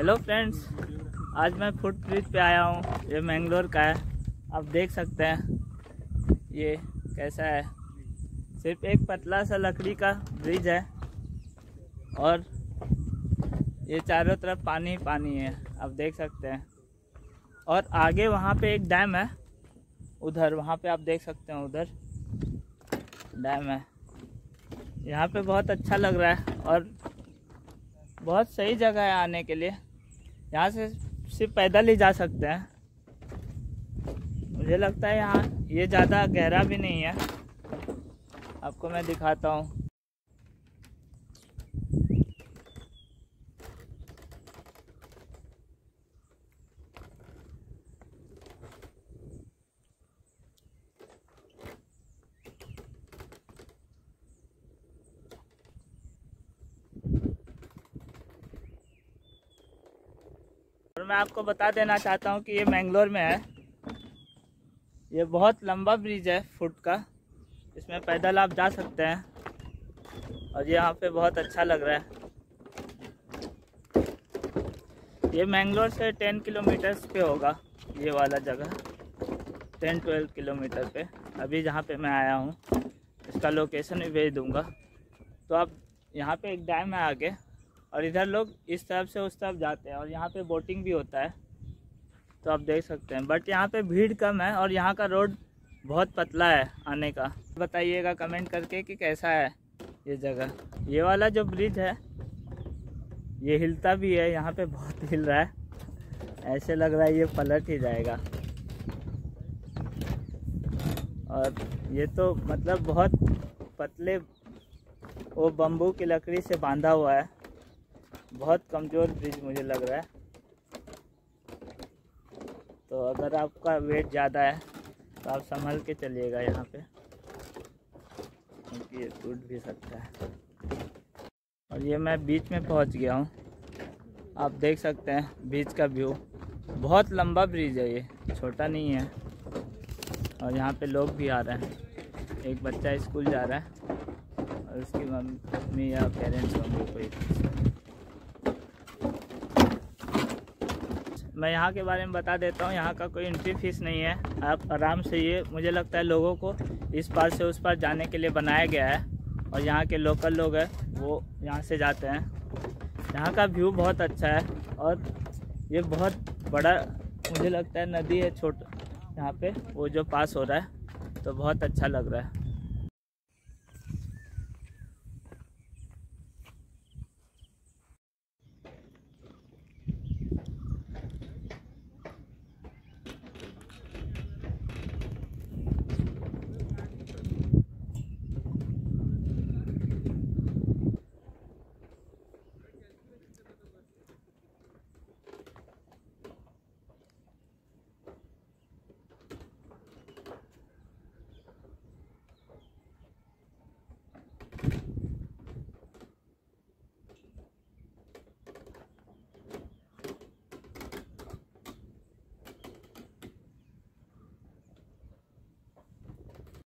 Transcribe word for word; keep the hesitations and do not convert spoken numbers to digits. Hello friends, आज मैं foot bridge पे आया हूँ। ये मैंगलोर का है, आप देख सकते हैं ये कैसा है। सिर्फ एक पतला सा लकड़ी का ब्रिज है और ये चारों तरफ पानी पानी है, आप देख सकते हैं। और आगे वहाँ पे एक डैम है, उधर वहाँ पे आप देख सकते हैं, उधर डैम है। यहाँ पे बहुत अच्छा लग रहा है और बहुत सही जगह है आने के लिए। यहाँ से सिर्फ पैदल ही जा सकते हैं। मुझे लगता है यहाँ ये ज़्यादा गहरा भी नहीं है, आपको मैं दिखाता हूँ। और मैं आपको बता देना चाहता हूँ कि ये मैंगलोर में है। ये बहुत लंबा ब्रिज है फुट का, इसमें पैदल आप जा सकते हैं और यहाँ पे बहुत अच्छा लग रहा है। ये मैंगलोर से टेन किलोमीटर्स पे होगा, ये वाला जगह टेन ट्वेल्व किलोमीटर पे। अभी जहाँ पे मैं आया हूँ इसका लोकेशन भी भेज दूँगा। तो आप यहाँ पे एक डैम है आगे और इधर लोग इस तरफ से उस तरफ जाते हैं और यहाँ पे बोटिंग भी होता है, तो आप देख सकते हैं। बट यहाँ पे भीड़ कम है और यहाँ का रोड बहुत पतला है आने का। बताइएगा कमेंट करके कि कैसा है ये जगह। ये वाला जो ब्रिज है ये हिलता भी है, यहाँ पे बहुत हिल रहा है, ऐसे लग रहा है ये पलट ही जाएगा। और ये तो मतलब बहुत पतले वो बम्बू की लकड़ी से बांधा हुआ है, बहुत कमज़ोर ब्रिज मुझे लग रहा है। तो अगर आपका वेट ज़्यादा है तो आप संभल के चलिएगा यहाँ पे, क्योंकि ये टूट भी सकता है। और ये मैं बीच में पहुँच गया हूँ, आप देख सकते हैं बीच का व्यू। बहुत लंबा ब्रिज है ये, छोटा नहीं है। और यहाँ पे लोग भी आ रहे हैं, एक बच्चा स्कूल जा रहा है और उसकी मम्मी या पेरेंट्स होंगे कोई। मैं यहाँ के बारे में बता देता हूँ, यहाँ का कोई एंट्री फीस नहीं है, आप आराम से। ये मुझे लगता है लोगों को इस पार से उस पार जाने के लिए बनाया गया है और यहाँ के लोकल लोग हैं वो यहाँ से जाते हैं। यहाँ का व्यू बहुत अच्छा है और ये बहुत बड़ा मुझे लगता है नदी है छोटा यहाँ पे, वो जो पास हो रहा है, तो बहुत अच्छा लग रहा है।